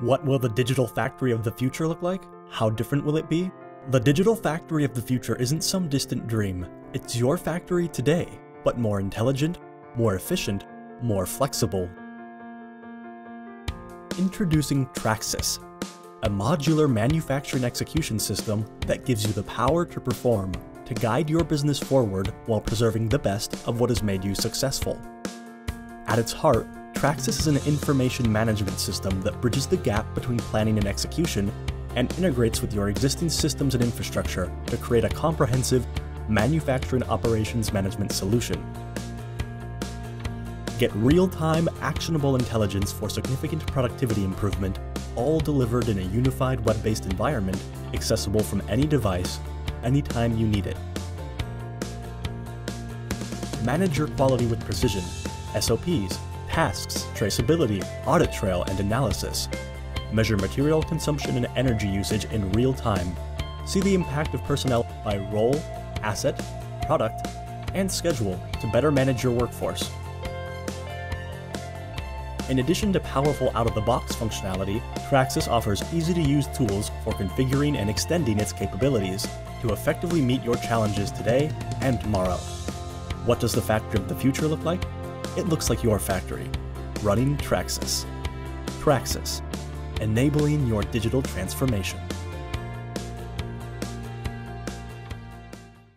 What will the digital factory of the future look like? How different will it be? The digital factory of the future isn't some distant dream. It's your factory today, but more intelligent, more efficient, more flexible. Introducing TrakSYS, a modular manufacturing execution system that gives you the power to perform, to guide your business forward while preserving the best of what has made you successful. At its heart, TrakSYS is an information management system that bridges the gap between planning and execution and integrates with your existing systems and infrastructure to create a comprehensive manufacturing operations management solution. Get real-time, actionable intelligence for significant productivity improvement, all delivered in a unified web-based environment, accessible from any device, anytime you need it. Manage your quality with precision, SOPs, tasks, traceability, audit trail, and analysis. Measure material consumption and energy usage in real time. See the impact of personnel by role, asset, product, and schedule to better manage your workforce. In addition to powerful out-of-the-box functionality, TrakSYS offers easy-to-use tools for configuring and extending its capabilities to effectively meet your challenges today and tomorrow. What does the factory of the future look like? It looks like your factory, running TrakSYS. TrakSYS, enabling your digital transformation.